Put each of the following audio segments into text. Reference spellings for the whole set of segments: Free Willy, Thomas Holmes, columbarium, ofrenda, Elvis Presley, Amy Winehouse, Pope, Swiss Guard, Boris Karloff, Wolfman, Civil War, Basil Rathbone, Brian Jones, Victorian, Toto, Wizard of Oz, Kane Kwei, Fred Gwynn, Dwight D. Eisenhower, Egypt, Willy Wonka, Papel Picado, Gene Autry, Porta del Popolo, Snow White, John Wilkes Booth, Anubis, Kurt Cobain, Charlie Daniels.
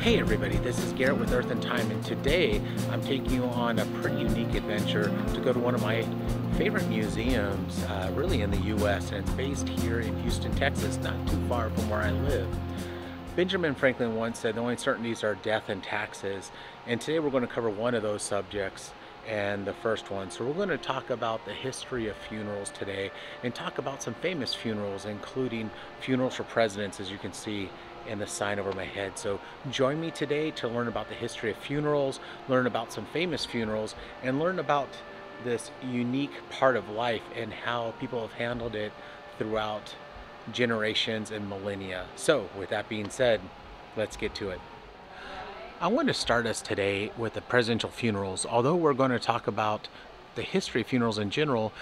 Hey everybody, this is Garrett with Earth and Time, and today I'm taking you on a pretty unique adventure to go to one of my favorite museums really in the US, and it's based here in Houston, Texas, not too far from where I live. Benjamin Franklin once said the only certainties are death and taxes, and today we're going to cover one of those subjects and the first one. So we're going to talk about the history of funerals today and talk about some famous funerals, including funerals for presidents, as you can see and the sign over my head. So join me today to learn about the history of funerals, learn about some famous funerals, and learn about this unique part of life and how people have handled it throughout generations and millennia. So with that being said, let's get to it. I want to start us today with the presidential funerals. Although we're going to talk about the history of funerals in general,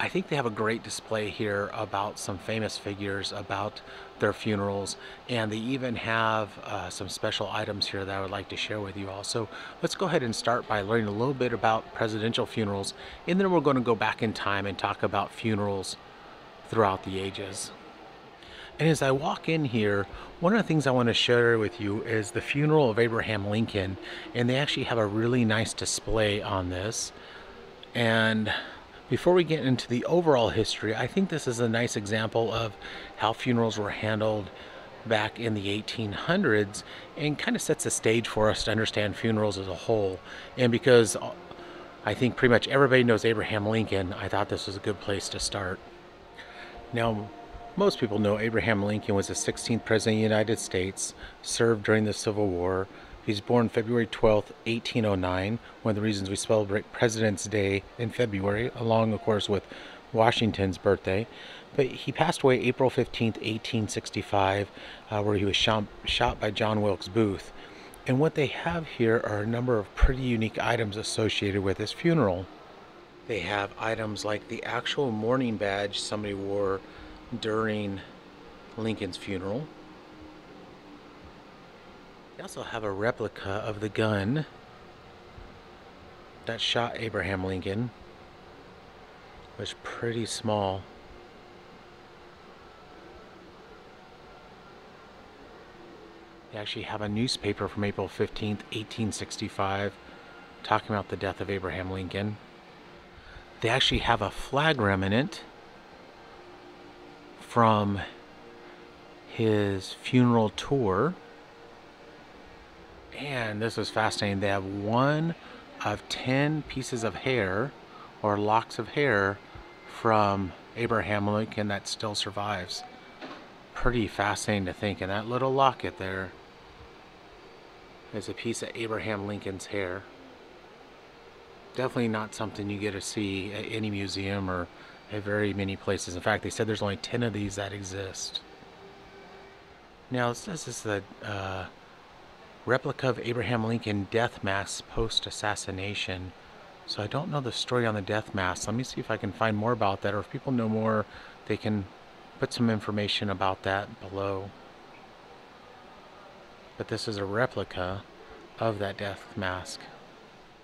I think they have a great display here about some famous figures, about their funerals, and they even have some special items here that I would like to share with you all. So let's go ahead and start by learning a little bit about presidential funerals, and then we're going to go back in time and talk about funerals throughout the ages. And as I walk in here, one of the things I want to share with you is the funeral of Abraham Lincoln, and they actually have a really nice display on this. And before we get into the overall history, I think this is a nice example of how funerals were handled back in the 1800s, and kind of sets the stage for us to understand funerals as a whole. And because I think pretty much everybody knows Abraham Lincoln, I thought this was a good place to start. Now, most people know Abraham Lincoln was the 16th President of the United States, served during the Civil War. He was born February 12, 1809, one of the reasons we celebrate President's Day in February, along, of course, with Washington's birthday. But he passed away April 15, 1865, where he was shot by John Wilkes Booth. And what they have here are a number of pretty unique items associated with his funeral. They have items like the actual mourning badge somebody wore during Lincoln's funeral. They also have a replica of the gun that shot Abraham Lincoln. It was pretty small. They actually have a newspaper from April 15th, 1865, talking about the death of Abraham Lincoln. They actually have a flag remnant from his funeral tour. And this was fascinating. They have one of 10 pieces of hair, or locks of hair, from Abraham Lincoln that still survives. Pretty fascinating to think. And that little locket there is a piece of Abraham Lincoln's hair. Definitely not something you get to see at any museum or at very many places. In fact, they said there's only 10 of these that exist. Now, this is the replica of Abraham Lincoln death mask post-assassination. So I don't know the story on the death mask. Let me see if I can find more about that, or if people know more, they can put some information about that below. But this is a replica of that death mask.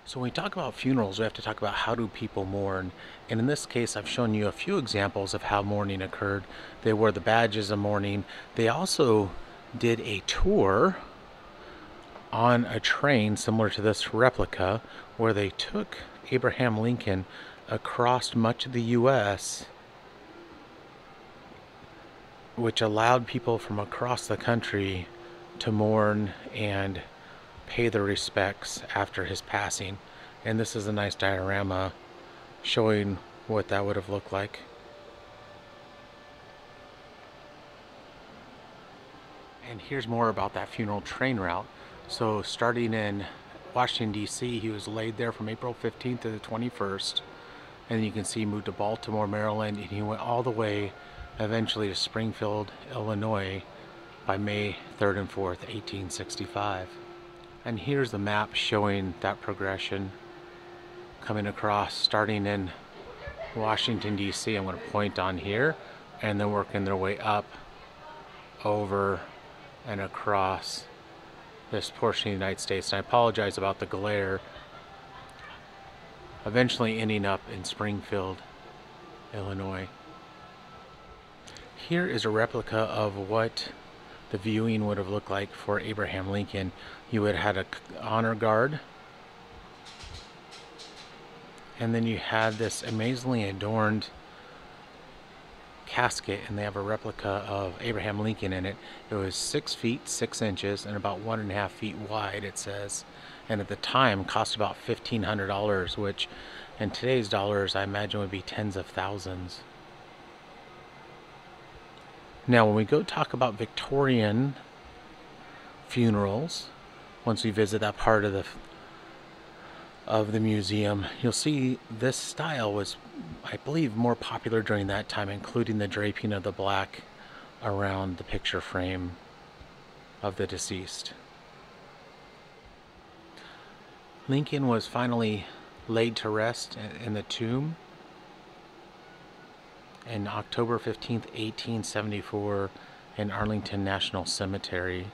So when we talk about funerals, we have to talk about how do people mourn. And in this case, I've shown you a few examples of how mourning occurred. They wore the badges of mourning. They also did a tour on a train similar to this replica, where they took Abraham Lincoln across much of the US, which allowed people from across the country to mourn and pay their respects after his passing. And this is a nice diorama showing what that would have looked like. And here's more about that funeral train route. So starting in Washington, D.C., he was laid there from April 15th to the 21st. And you can see he moved to Baltimore, Maryland, and he went all the way eventually to Springfield, Illinois by May 3rd and 4th, 1865. And here's the map showing that progression coming across, starting in Washington, D.C. I'm going to point on here, and then working their way up, over, and across this portion of the United States. And I apologize about the glare. Eventually ending up in Springfield, Illinois. Here is a replica of what the the viewing would have looked like for Abraham Lincoln. You would have had an honor guard, and then you had this amazingly adorned casket, and they have a replica of Abraham Lincoln in it. It was 6 feet 6 inches and about 1.5 feet wide, it says, and at the time cost about $1,500, which in today's dollars I imagine would be tens of thousands. Now when we go talk about Victorian funerals, once we visit that part of the museum, you'll see this style was, I believe, more popular during that time, including the draping of the black around the picture frame of the deceased. Lincoln was finally laid to rest in the tomb on October 15th, 1874 in Arlington National Cemetery.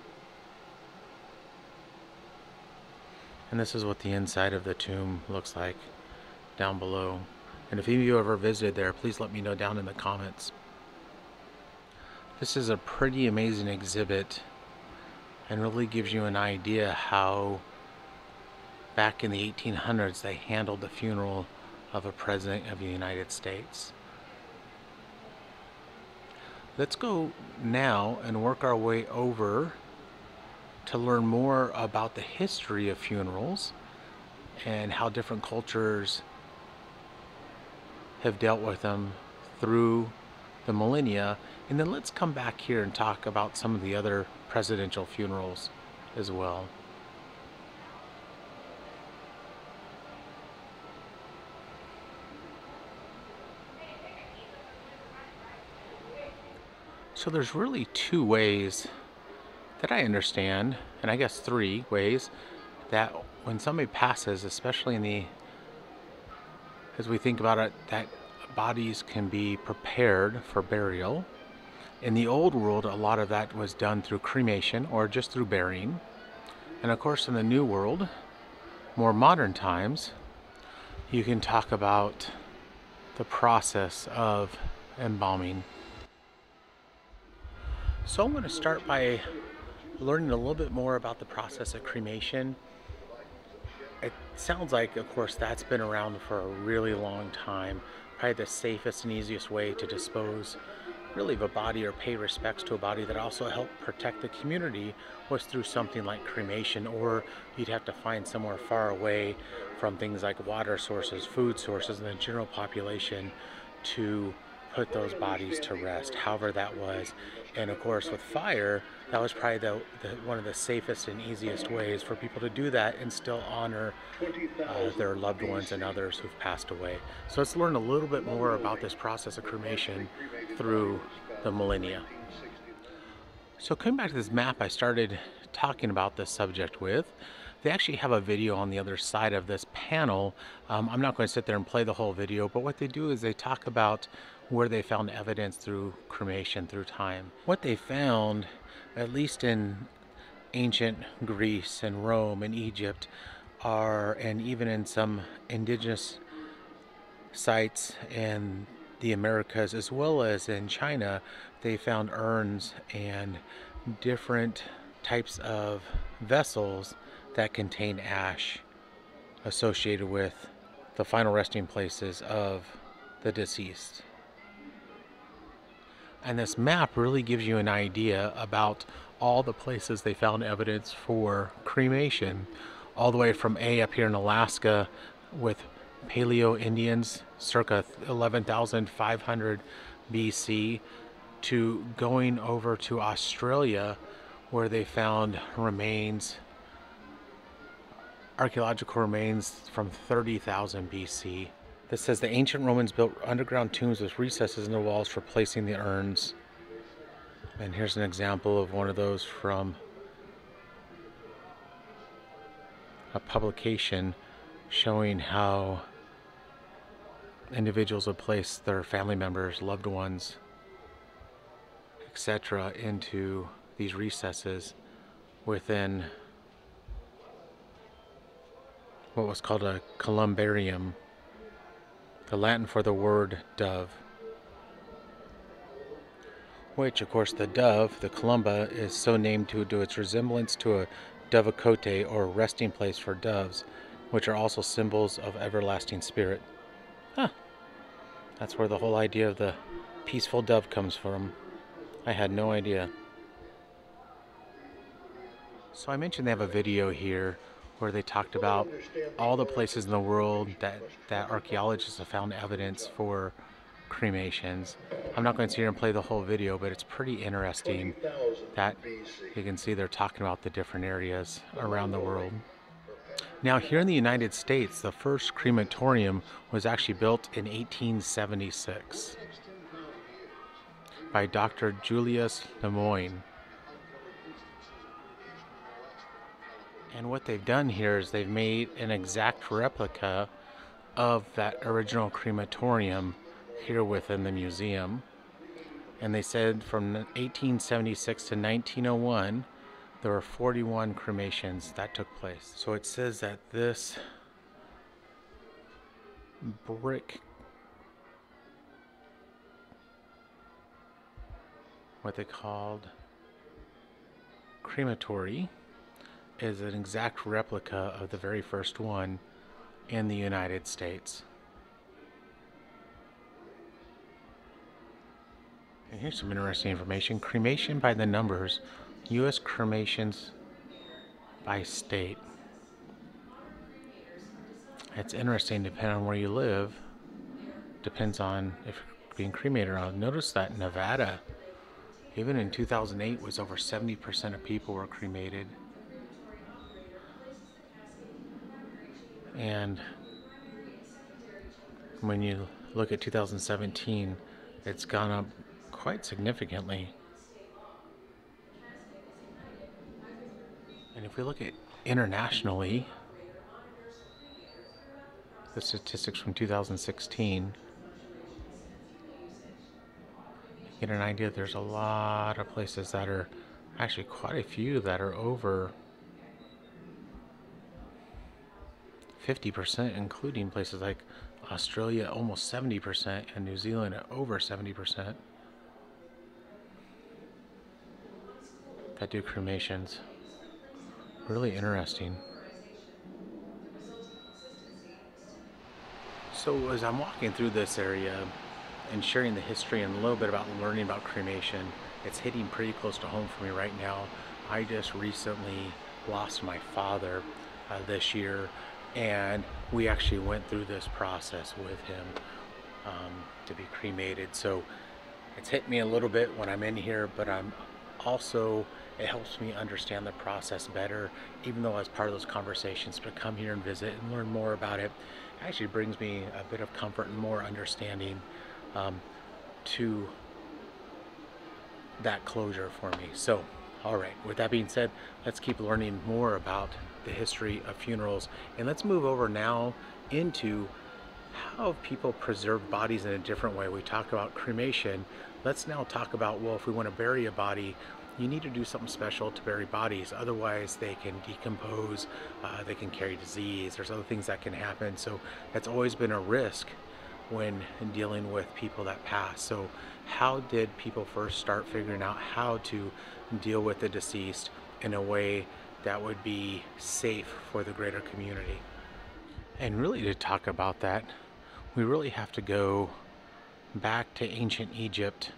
And this is what the inside of the tomb looks like down below. And if any of you ever visited there, please let me know down in the comments. This is a pretty amazing exhibit and really gives you an idea how back in the 1800s they handled the funeral of a president of the United States. Let's go now and work our way over to learn more about the history of funerals and how different cultures have dealt with them through the millennia. And then let's come back here and talk about some of the other presidential funerals as well. So there's really two ways that I understand, and I guess three ways, that when somebody passes, especially in the, as we think about it, that bodies can be prepared for burial. In the old world, a lot of that was done through cremation or just through burying. And of course, in the new world, more modern times, you can talk about the process of embalming. So I'm going to start by learning a little bit more about the process of cremation. It sounds like, of course, that's been around for a really long time. Probably the safest and easiest way to dispose really of a body or pay respects to a body that also helped protect the community was through something like cremation, or you'd have to find somewhere far away from things like water sources, food sources, and the general population to put those bodies to rest, however that was. And of course with fire, that was probably one of the safest and easiest ways for people to do that and still honor their loved ones and others who've passed away. So let's learn a little bit more about this process of cremation through the millennia. So coming back to this map I started talking about this subject with, they actually have a video on the other side of this panel. I'm not going to sit there and play the whole video, but what they do is they talk about where they found evidence through cremation through time. What they found, at least in ancient Greece and Rome and Egypt, and even in some indigenous sites in the Americas, as well as in China, they found urns and different types of vessels that contain ash associated with the final resting places of the deceased. And this map really gives you an idea about all the places they found evidence for cremation, all the way from A up here in Alaska with Paleo Indians circa 11,500 BC to going over to Australia where they found remains, archaeological remains from 30,000 BC. That says the ancient Romans built underground tombs with recesses in the walls for placing the urns. And here's an example of one of those from a publication showing how individuals would place their family members, loved ones, etc. into these recesses within what was called a columbarium. The Latin for the word dove. which, of course, the dove, the columba, is so named due to its resemblance to a dovecote, or resting place for doves, which are also symbols of everlasting spirit. Huh. That's where the whole idea of the peaceful dove comes from. I had no idea. So I mentioned they have a video here where they talked about all the places in the world that archaeologists have found evidence for cremations. I'm not going to sit here and play the whole video, but it's pretty interesting that you can see they're talking about the different areas around the world. Now, here in the United States, the first crematorium was actually built in 1876 by Dr. Julius LeMoyne. And what they've done here is they've made an exact replica of that original crematorium here within the museum. And they said from 1876 to 1901, there were 41 cremations that took place. So it says that this brick, what they called crematory, is an exact replica of the very first one in the United States. And here's some interesting information. Cremation by the numbers, U.S. cremations by state. It's interesting, depending on where you live, depends on if you're being cremated or not. Notice that Nevada, even in 2008, was over 70% of people were cremated. And when you look at 2017, it's gone up quite significantly. And if we look at internationally, the statistics from 2016, you get an idea there's a lot of places that are, actually quite a few that are over 50%, including places like Australia, almost 70%, and New Zealand at over 70%, that do cremations. Really interesting. So as I'm walking through this area and sharing the history and a little bit about learning about cremation, it's hitting pretty close to home for me right now. I just recently lost my father this year, and we actually went through this process with him to be cremated. So it's hit me a little bit when I'm in here, but I'm also, it helps me understand the process better, even though I was part of those conversations, to come here and visit and learn more about it. It actually brings me a bit of comfort and more understanding to that closure for me. So, all right, with that being said, let's keep learning more about the history of funerals, and let's move over now into how people preserve bodies in a different way. We talked about cremation. Let's now talk about, well, if we want to bury a body, you need to do something special to bury bodies. Otherwise, they can decompose, they can carry disease. There's other things that can happen. So that's always been a risk when dealing with people that pass. So how did people first start figuring out how to deal with the deceased in a way that would be safe for the greater community? And really, to talk about that, we really have to go back to ancient Egypt,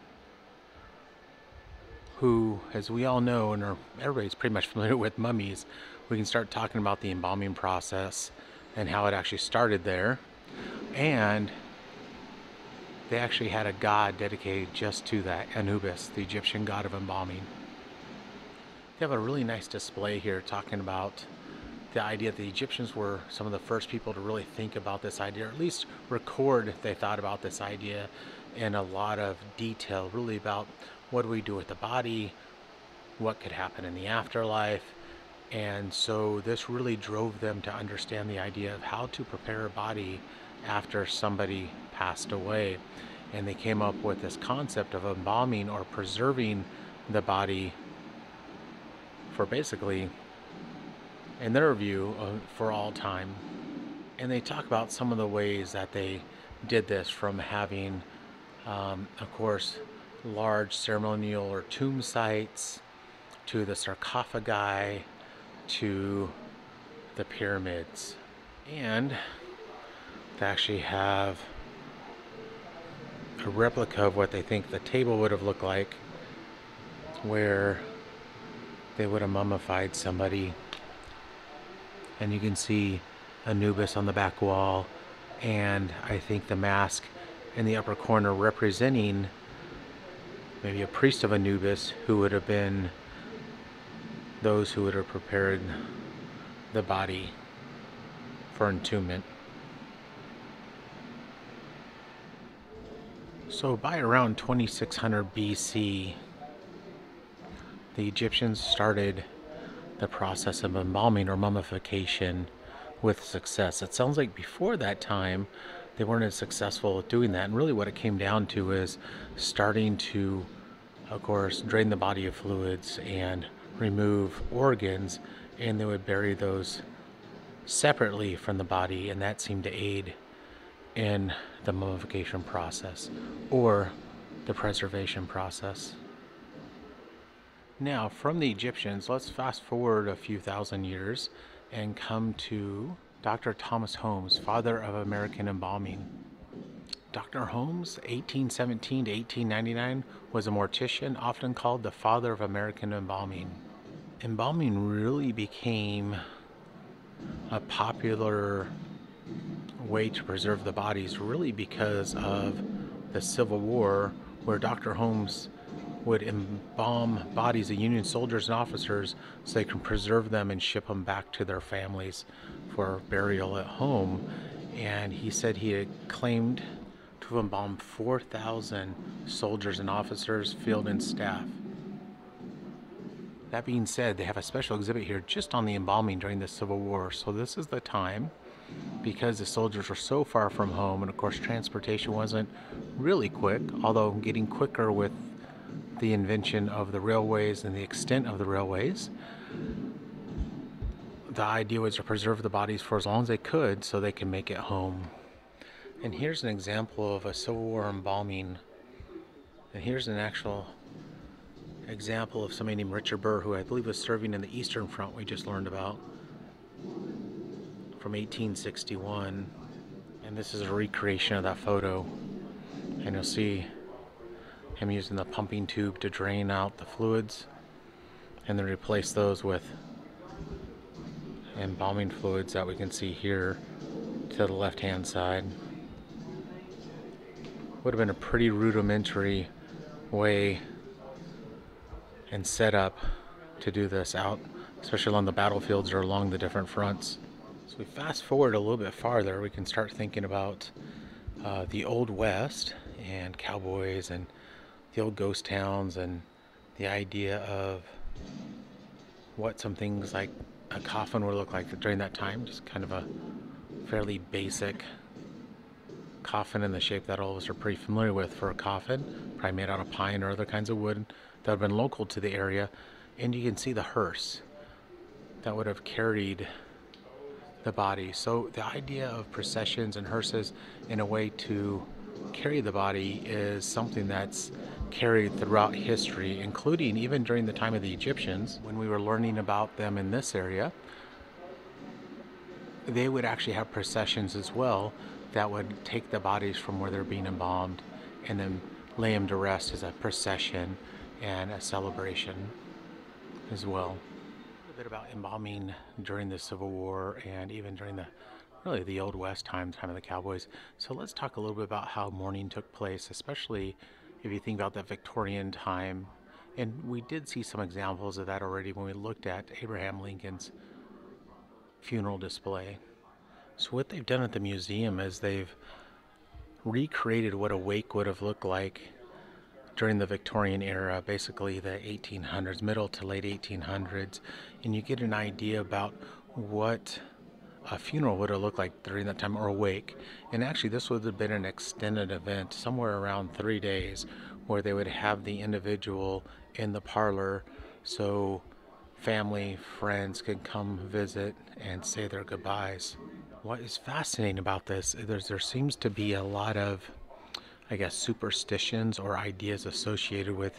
who, as we all know, and everybody's pretty much familiar with mummies, we can start talking about the embalming process and how it actually started there. And they actually had a god dedicated just to that, Anubis, the Egyptian god of embalming. They have a really nice display here talking about the idea that the Egyptians were some of the first people to really think about this idea, or at least record they thought about this idea in a lot of detail, really about what do we do with the body, what could happen in the afterlife. And so this really drove them to understand the idea of how to prepare a body after somebody passed away. And they came up with this concept of embalming, or preserving the body for basically, in their view, for all time. And they talk about some of the ways that they did this, from having, of course, large ceremonial or tomb sites, to the sarcophagi, to the pyramids. And they actually have a replica of what they think the table would have looked like, where they would have mummified somebody. And you can see Anubis on the back wall, and I think the mask in the upper corner representing maybe a priest of Anubis, who would have been those who would have prepared the body for entombment. So by around 2600 BC, the Egyptians started the process of embalming or mummification with success. It sounds like before that time, they weren't as successful at doing that. And really what it came down to is starting to, of course, drain the body of fluids and remove organs, and they would bury those separately from the body, and that seemed to aid in the mummification process or the preservation process. Now, from the Egyptians, let's fast forward a few thousand years and come to Dr. Thomas Holmes, father of American embalming. Dr. Holmes, 1817 to 1899, was a mortician, often called the father of American embalming. Embalming really became a popular way to preserve the bodies, really because of the Civil War, where Dr. Holmes would embalm bodies of Union soldiers and officers so they can preserve them and ship them back to their families for burial at home. And he said he had claimed to have embalmed 4,000 soldiers and officers, field and staff. That being said, they have a special exhibit here just on the embalming during the Civil War. So this is the time, because the soldiers were so far from home, and of course transportation wasn't really quick, although getting quicker with the invention of the railways and the extent of the railways. The idea was to preserve the bodies for as long as they could so they can make it home. And here's an example of a Civil War embalming. And here's an actual example of somebody named Richard Burr, who I believe was serving in the Eastern Front we just learned about, from 1861. And this is a recreation of that photo. And you'll see him using the pumping tube to drain out the fluids and then replace those with embalming fluids that we can see here to the left hand side. Would have been a pretty rudimentary way and setup to do this out, especially along the battlefields or along the different fronts. So we fast forward a little bit farther, we can start thinking about the Old West and cowboys and the old ghost towns, and the idea of what some things like a coffin would look like during that time. Just kind of a fairly basic coffin in the shape that all of us are pretty familiar with for a coffin, probably made out of pine or other kinds of wood that have been local to the area. And you can see the hearse that would have carried the body. So the idea of processions and hearses in a way to carry the body is something that's carried throughout history, including even during the time of the Egyptians. When we were learning about them in this area, they would actually have processions as well that would take the bodies from where they're being embalmed and then lay them to rest as a procession and a celebration as well. A bit about embalming during the Civil War and even during the really the Old West time of the cowboys. So let's talk a little bit about how mourning took place, especially if you think about that Victorian time. And we did see some examples of that already when we looked at Abraham Lincoln's funeral display. So what they've done at the museum is they've recreated what a wake would have looked like during the Victorian era, basically the 1800s, middle to late 1800s. And you get an idea about what a funeral would have looked like during that time, or a wake. And actually this would have been an extended event, somewhere around 3 days, where they would have the individual in the parlor so family, friends could come visit and say their goodbyes. What is fascinating about this, there seems to be a lot of I guess, superstitions or ideas associated with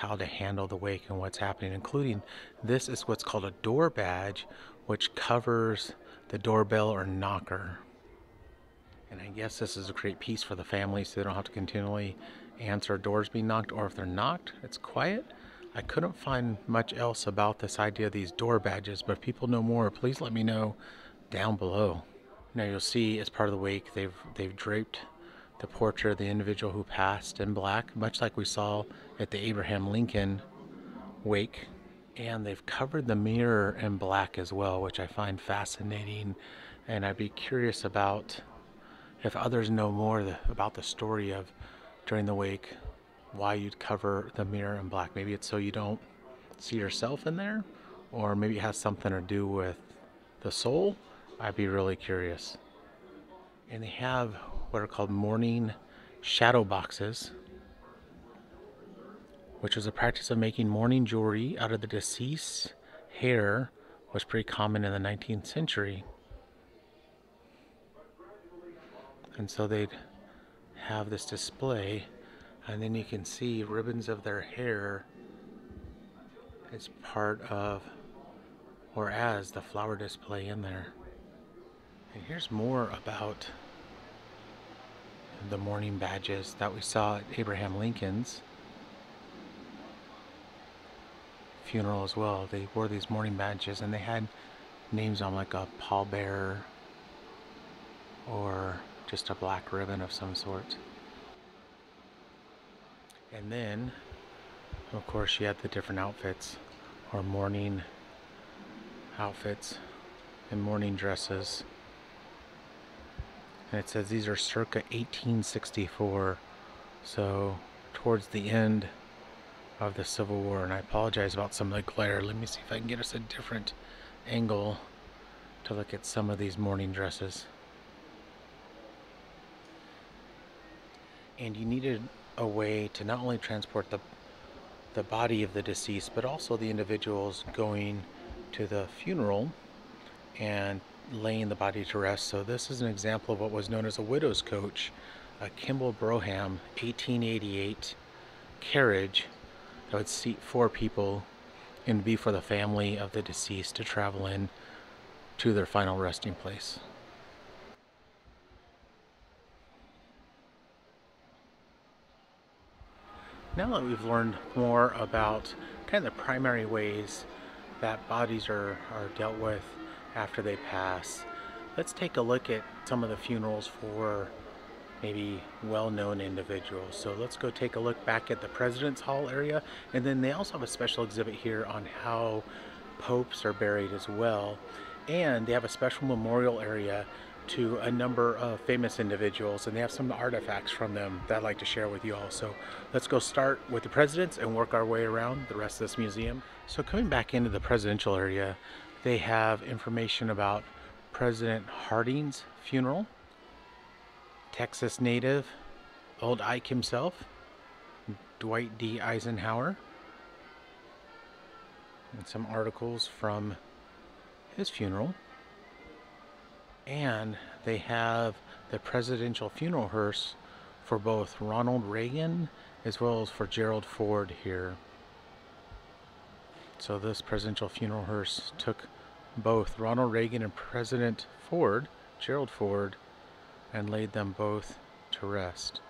how to handle the wake and what's happening, including this is what's called a door badge, which covers the doorbell or knocker. And I guess this is a great piece for the family so they don't have to continually answer doors being knocked, or if they're knocked, it's quiet. I couldn't find much else about this idea of these door badges, but if people know more, please let me know down below. Now you'll see as part of the wake, they've draped the portrait of the individual who passed in black, much like we saw at the Abraham Lincoln wake. And they've covered the mirror in black as well, which I find fascinating. And I'd be curious about if others know more about the story of during the wake, why you'd cover the mirror in black. Maybe it's so you don't see yourself in there, or maybe it has something to do with the soul. I'd be really curious. And they have what are called morning shadow boxes, which was a practice of making mourning jewelry out of the deceased's hair, was pretty common in the 19th century. And so they'd have this display, and then you can see ribbons of their hair as part of, or as, the flower display in there. And here's more about the mourning badges that we saw at Abraham Lincoln's funeral as well. They wore these mourning badges and they had names on, like a pallbearer or just a black ribbon of some sort. And then, of course, she had the different outfits, or mourning outfits and mourning dresses. And it says these are circa 1864, so towards the end of the Civil War. And I apologize about some of the glare. Let me see if I can get us a different angle to look at some of these mourning dresses. And you needed a way to not only transport the body of the deceased, but also the individuals going to the funeral and laying the body to rest. So this is an example of what was known as a widow's coach, a Kimball Brougham 1888 carriage that would seat 4 people and be for the family of the deceased to travel in to their final resting place. Now that we've learned more about kind of the primary ways that bodies are dealt with after they pass, let's take a look at some of the funerals for maybe well-known individuals. So let's go take a look back at the President's Hall area, and then they also have a special exhibit here on how popes are buried as well. And they have a special memorial area to a number of famous individuals, and they have some artifacts from them that I'd like to share with you all. So let's go start with the presidents and work our way around the rest of this museum. So coming back into the presidential area, they have information about President Harding's funeral, Texas native Old Ike himself, Dwight D. Eisenhower, and some articles from his funeral. And they have the presidential funeral hearse for both Ronald Reagan as well as for Gerald Ford here. So this presidential funeral hearse took both Ronald Reagan and President Ford, Gerald Ford, and laid them both to rest.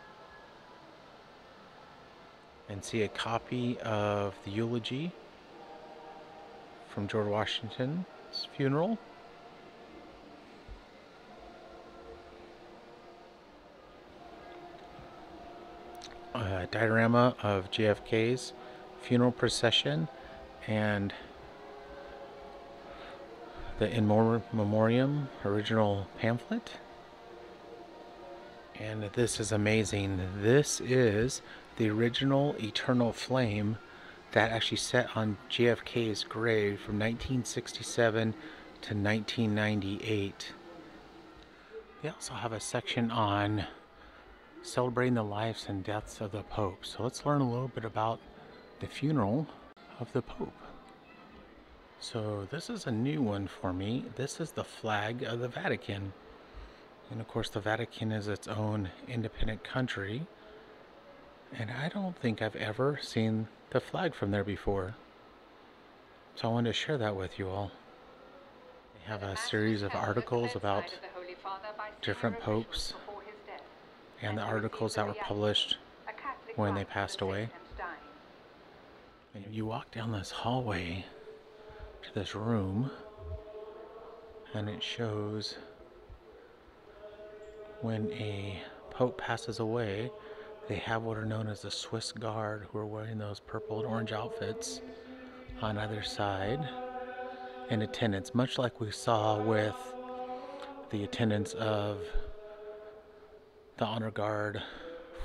And see a copy of the eulogy from George Washington's funeral. A diorama of JFK's funeral procession and the in memoriam original pamphlet. And this is amazing. This is the original eternal flame that actually set on JFK's grave from 1967 to 1998. They also have a section on celebrating the lives and deaths of the Pope. So let's learn a little bit about the funeral of the Pope. So this is a new one for me. This is the flag of the Vatican. And of course the Vatican is its own independent country. And I don't think I've ever seen the flag from there before. So I wanted to share that with you all. They have a series of articles about different popes and the articles that were published when they passed away. And you walk down this hallway to this room and it shows when a pope passes away, they have what are known as the Swiss Guard, who are wearing those purple and orange outfits on either side in attendance, much like we saw with the attendance of the honor guard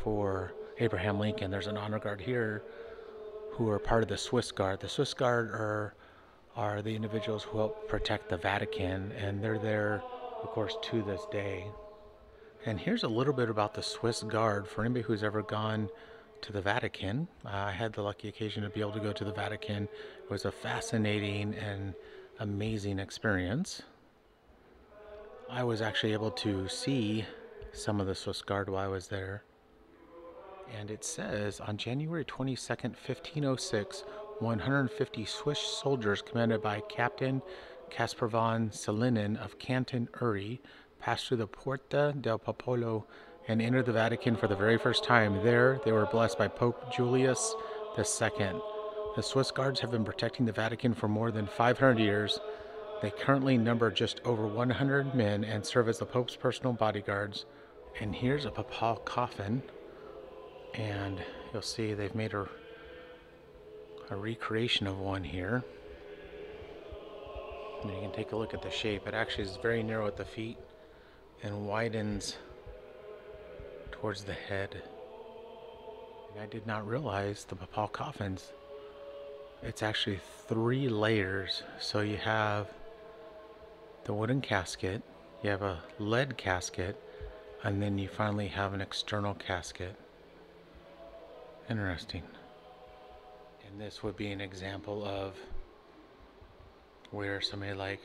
for Abraham Lincoln. There's an honor guard here who are part of the Swiss Guard. The Swiss Guard are the individuals who help protect the Vatican, and they're there, of course, to this day. And here's a little bit about the Swiss Guard for anybody who's ever gone to the Vatican. I had the lucky occasion to be able to go to the Vatican. It was a fascinating and amazing experience. I was actually able to see some of the Swiss Guard while I was there. And it says, on January 22nd, 1506, 150 Swiss soldiers commanded by Captain Caspar von Selinen of Canton, Uri, passed through the Porta del Popolo and entered the Vatican for the very first time. There, they were blessed by Pope Julius II. The Swiss Guards have been protecting the Vatican for more than 500 years. They currently number just over 100 men and serve as the Pope's personal bodyguards. And here's a papal coffin. And you'll see they've made a recreation of one here. And you can take a look at the shape. It actually is very narrow at the feet and widens towards the head. And I did not realize the papal coffins, it's actually 3 layers. So you have the wooden casket, you have a lead casket, and then you finally have an external casket. Interesting. And this would be an example of where somebody like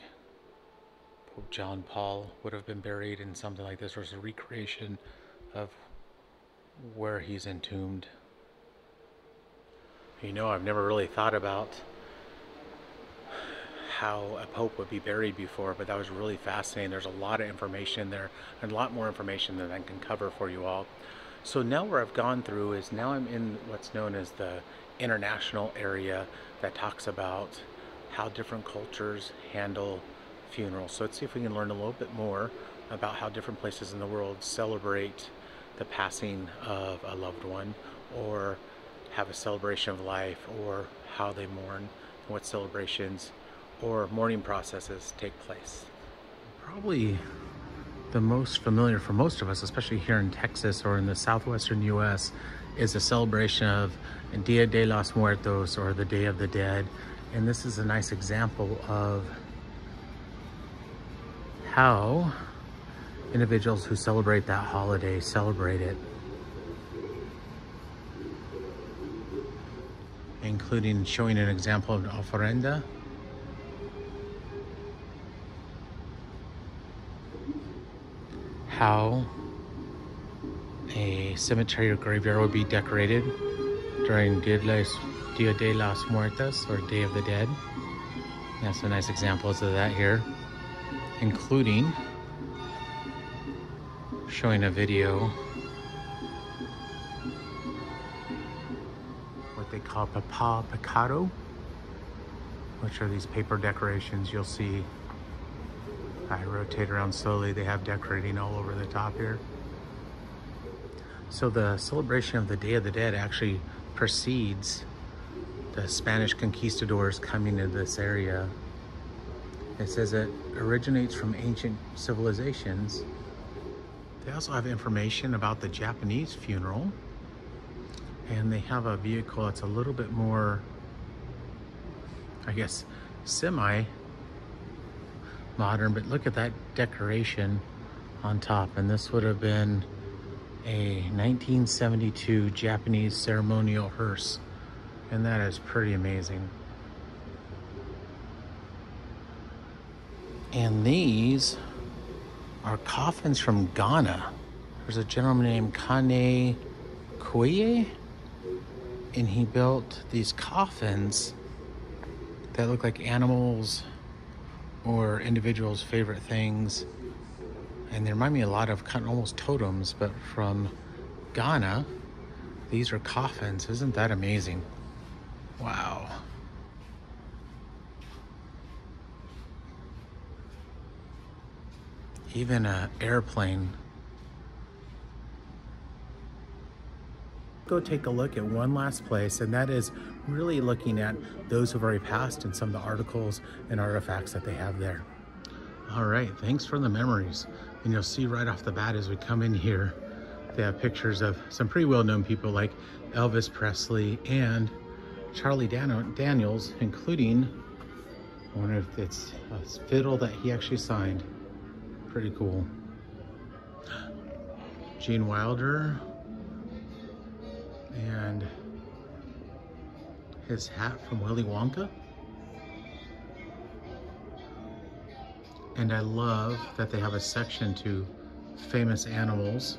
Pope John Paul would have been buried in something like this, or a recreation of where he's entombed. You know, I've never really thought about how a pope would be buried before, but that was really fascinating. There's a lot of information there, and a lot more information than I can cover for you all. So now where I've gone through is now I'm in what's known as the international area that talks about how different cultures handle funerals. So let's see if we can learn a little bit more about how different places in the world celebrate the passing of a loved one, or have a celebration of life, or how they mourn, and what celebrations or mourning processes take place. Probably the most familiar for most of us, especially here in Texas or in the southwestern U.S., is a celebration of Dia de los Muertos, or the Day of the Dead. And this is a nice example of how individuals who celebrate that holiday celebrate it, including showing an example of an ofrenda. How a cemetery or graveyard would be decorated during Dia de los Muertos, or Day of the Dead. That's some nice examples of that here, including showing a video, what they call Papel Picado, which are these paper decorations you'll see. I rotate around slowly. They have decorating all over the top here. So the celebration of the Day of the Dead actually precedes the Spanish conquistadors coming to this area. It says it originates from ancient civilizations. They also have information about the Japanese funeral, and they have a vehicle that's a little bit more, I guess, semi-modern, but look at that decoration on top. And this would have been a 1972 Japanese ceremonial hearse, and that is pretty amazing. And these are coffins from Ghana. There's a gentleman named Kane Kwei, and he built these coffins that look like animals or individuals' favorite things. And they remind me a lot of kind of almost totems, but from Ghana. These are coffins. Isn't that amazing? Wow. Even an airplane. Go take a look at one last place, and that is really looking at those who've already passed and some of the articles and artifacts that they have there. All right, thanks for the memories. And you'll see right off the bat as we come in here, they have pictures of some pretty well-known people like Elvis Presley and Charlie Daniels, including, I wonder if it's a fiddle that he actually signed. Pretty cool. Gene Wilder. And his hat from Willy Wonka. And I love that they have a section to famous animals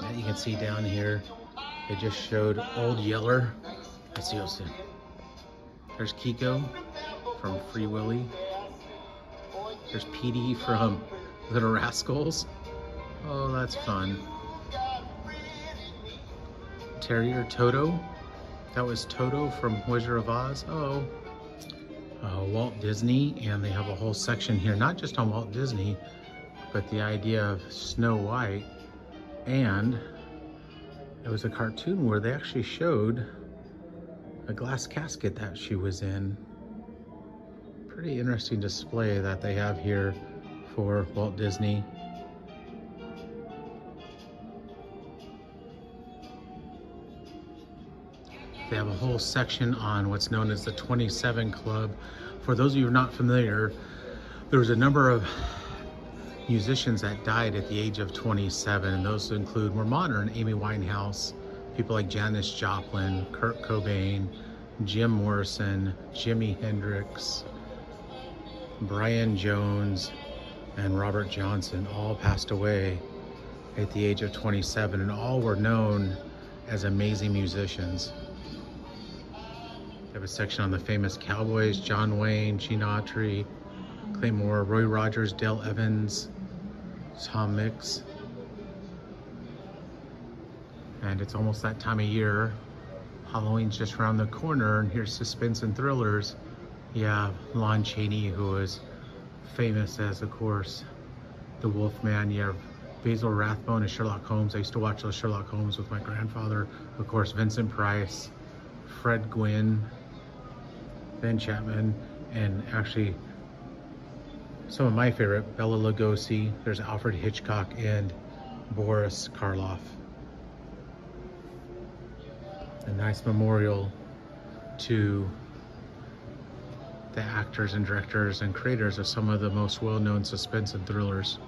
that you can see down here. They just showed old Yeller. That's Houston. There's Kiko from Free Willy. There's Petey from Little Rascals. Oh, that's fun. Terrier Toto. That was Toto from Wizard of Oz. Oh, Walt Disney, and they have a whole section here, not just on Walt Disney, but the idea of Snow White. And it was a cartoon where they actually showed a glass casket that she was in. Pretty interesting display that they have here for Walt Disney. They have a whole section on what's known as the 27 Club. For those of you who are not familiar, there was a number of musicians that died at the age of 27, and those include more modern Amy Winehouse, people like Janis Joplin, Kurt Cobain, Jim Morrison, Jimi Hendrix, Brian Jones, and Robert Johnson all passed away at the age of 27, and all were known as amazing musicians. They have a section on the famous cowboys, John Wayne, Gene Autry, Claymore, Roy Rogers, Dale Evans, Tom Mix. And it's almost that time of year. Halloween's just around the corner, and here's suspense and thrillers. Yeah, Lon Chaney, who is famous as, of course, the Wolfman. You have Basil Rathbone and Sherlock Holmes. I used to watch those Sherlock Holmes with my grandfather. Of course, Vincent Price, Fred Gwynn, Ben Chapman, and actually some of my favorite, Bela Lugosi. There's Alfred Hitchcock and Boris Karloff. A nice memorial to the actors and directors and creators of some of the most well-known suspense and thrillers.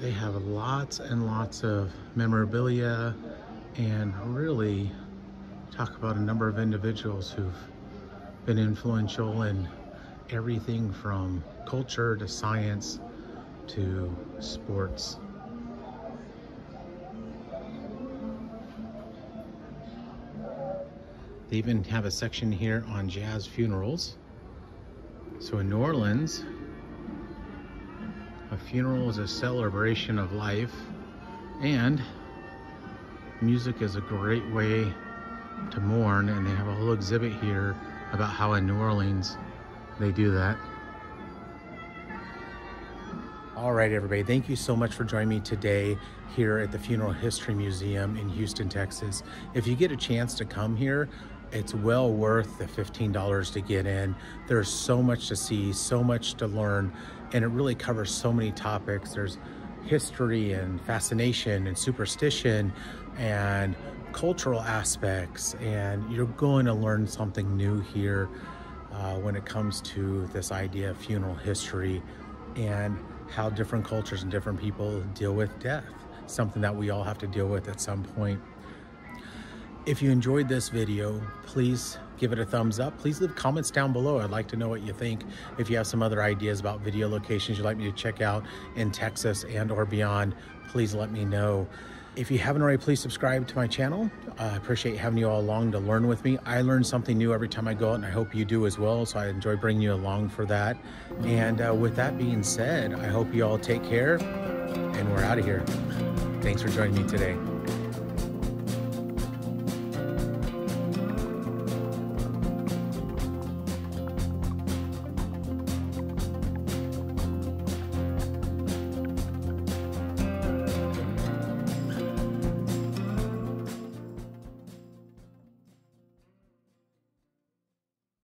They have lots and lots of memorabilia, and really talk about a number of individuals who've been influential in everything from culture to science to sports. They even have a section here on jazz funerals. So in New Orleans, a funeral is a celebration of life, and music is a great way to mourn, and they have a whole exhibit here about how in New Orleans they do that. All right, everybody, thank you so much for joining me today here at the Funeral History Museum in Houston, Texas. If you get a chance to come here, it's well worth the $15 to get in. There's so much to see, so much to learn, and it really covers so many topics. There's history and fascination and superstition and cultural aspects, and you're going to learn something new here when it comes to this idea of funeral history and how different cultures and different people deal with death, something that we all have to deal with at some point. If you enjoyed this video, please Give it a thumbs up. Please leave comments down below. I'd like to know what you think. If you have some other ideas about video locations you'd like me to check out in Texas and or beyond, please let me know. If you haven't already, please subscribe to my channel. I appreciate having you all along to learn with me. I learn something new every time I go out, and I hope you do as well, so I enjoy bringing you along for that. And with that being said, I hope you all take care, and we're out of here. Thanks for joining me today.